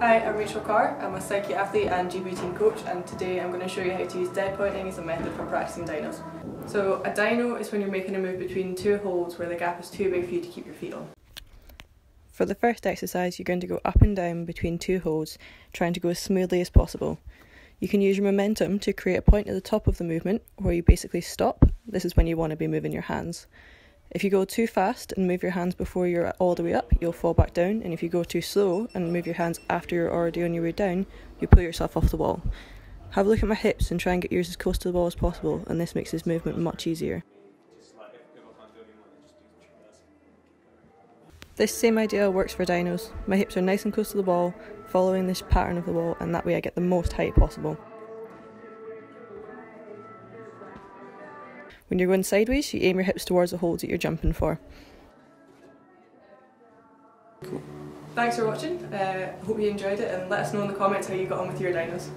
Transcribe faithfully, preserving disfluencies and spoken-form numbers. Hi, I'm Rachel Carr. I'm a Psychi Athlete and G B Team Coach, and today I'm going to show you how to use dead pointing as a method for practicing dynos. So a dyno is when you're making a move between two holds where the gap is too big for you to keep your feet on. For the first exercise, you're going to go up and down between two holds, trying to go as smoothly as possible. You can use your momentum to create a point at the top of the movement where you basically stop. This is when you want to be moving your hands. If you go too fast and move your hands before you're all the way up, you'll fall back down, and if you go too slow and move your hands after you're already on your way down, you pull yourself off the wall. Have a look at my hips and try and get yours as close to the wall as possible, and this makes this movement much easier. This same idea works for dynos. My hips are nice and close to the wall, following this pattern of the wall, and that way I get the most height possible. When you're going sideways, you aim your hips towards the holds that you're jumping for. Cool. Thanks for watching, I uh, hope you enjoyed it, and let us know in the comments how you got on with your dynos.